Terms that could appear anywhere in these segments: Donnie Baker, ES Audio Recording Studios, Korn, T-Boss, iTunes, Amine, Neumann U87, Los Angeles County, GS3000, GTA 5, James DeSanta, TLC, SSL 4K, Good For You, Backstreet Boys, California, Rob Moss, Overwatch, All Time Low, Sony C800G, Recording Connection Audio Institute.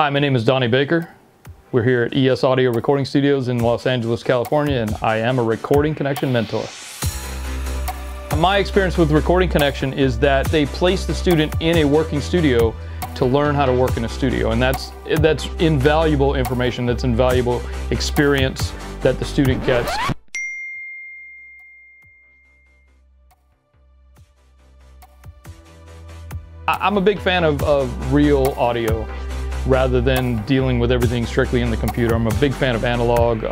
Hi, my name is Donnie Baker. We're here at ES Audio Recording Studios in Los Angeles, California, and I am a Recording Connection mentor. My experience with Recording Connection is that they place the student in a working studio to learn how to work in a studio, and that's invaluable information, that's invaluable experience that the student gets. I'm a big fan of real audio rather than dealing with everything strictly in the computer. I'm a big fan of analog.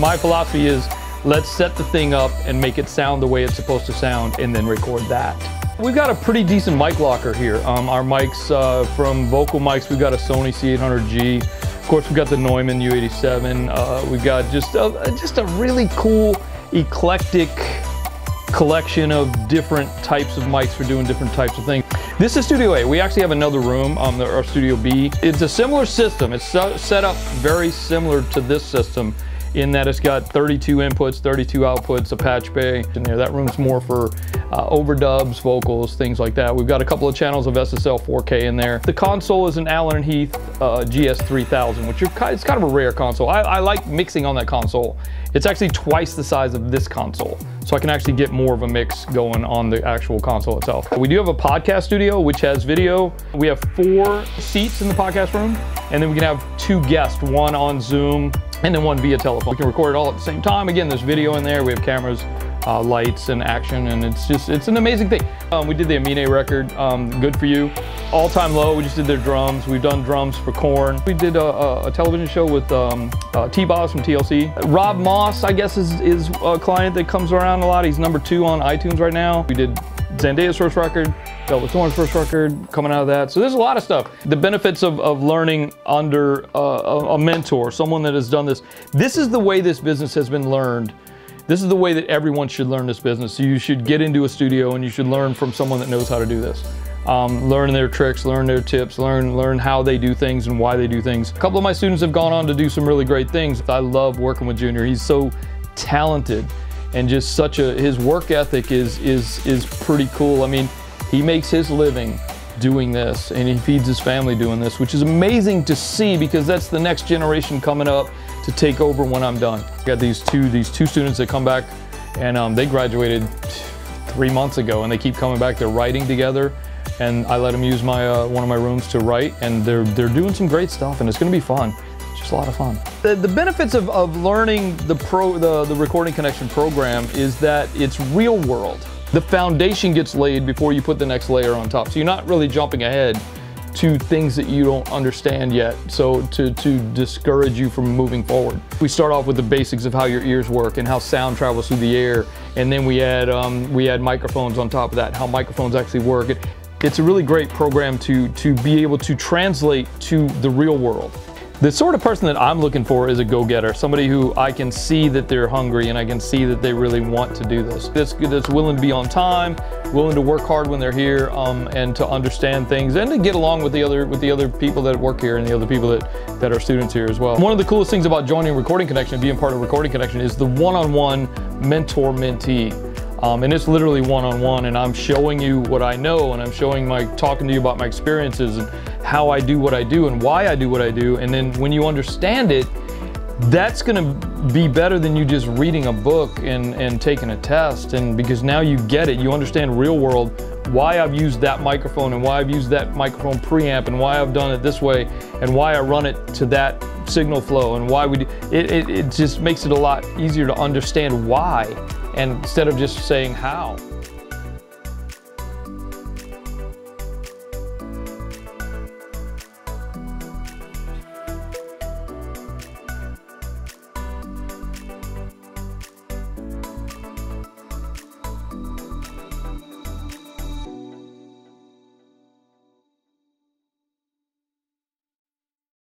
My philosophy is let's set the thing up and make it sound the way it's supposed to sound and then record that. We've got a pretty decent mic locker here. Our mics, from vocal mics, we've got a Sony C800G. Of course, we've got the Neumann U87. We've got just a really cool, eclectic collection of different types of mics for doing different types of things. This is Studio A. We actually have another room, our Studio B. It's a similar system. It's set up very similar to this system in that it's got 32 inputs, 32 outputs, a patch bay in there. That room's more for overdubs, vocals, things like that. We've got a couple of channels of SSL 4K in there. The console is an Allen & Heath GS3000, which it's kind of a rare console. I like mixing on that console. It's actually twice the size of this console, so I can actually get more of a mix going on the actual console itself. We do have a podcast studio, which has video. We have 4 seats in the podcast room, and then we can have 2 guests, one on Zoom and then one via telephone. We can record it all at the same time. Again, there's video in there. We have cameras, lights, and action, and it's an amazing thing. We did the Amine record, Good For You. All Time Low, we just did their drums. We've done drums for Korn. We did a television show with T-Boss from TLC. Rob Moss, I guess, is a client that comes around a lot. He's #2 on iTunes right now. We did Zendaya's first record, dealt with Thorne's first record, coming out of that. So there's a lot of stuff. The benefits of learning under a mentor, someone that has done this. This is the way this business has been learned. This is the way that everyone should learn this business. So you should get into a studio and you should learn from someone that knows how to do this. Learn their tricks, learn their tips, learn how they do things and why they do things. A couple of my students have gone on to do some really great things. I love working with Junior. He's so talented. And just his work ethic is pretty cool. I mean, he makes his living doing this and he feeds his family doing this, which is amazing to see because that's the next generation coming up to take over when I'm done. I got these two students that come back and they graduated 3 months ago and they keep coming back. They're writing together and I let them use my one of my rooms to write and they're doing some great stuff and it's gonna be fun. Just a lot of fun. The benefits of learning the Recording Connection program is that it's real world. The foundation gets laid before you put the next layer on top. So you're not really jumping ahead to things that you don't understand yet, so to discourage you from moving forward. We start off with the basics of how your ears work and how sound travels through the air, and then we add microphones on top of that, how microphones actually work. It's a really great program to be able to translate to the real world. The sort of person that I'm looking for is a go-getter, somebody who I can see that they're hungry and I can see that they really want to do this. That's willing to be on time, willing to work hard when they're here, and to understand things and to get along with the other people that work here and the other people that are students here as well. One of the coolest things about joining Recording Connection, being part of Recording Connection, is the one-on-one mentor-mentee. And it's literally one-on-one, and I'm showing you what I know, and I'm talking to you about my experiences and how I do what I do and why I do what I do. And then when you understand it, that's gonna be better than you just reading a book and taking a test. And because now you get it, you understand real world, why I've used that microphone and why I've used that microphone preamp and why I've done it this way and why I run it to that signal flow and why we do it just makes it a lot easier to understand why, and instead of just saying how.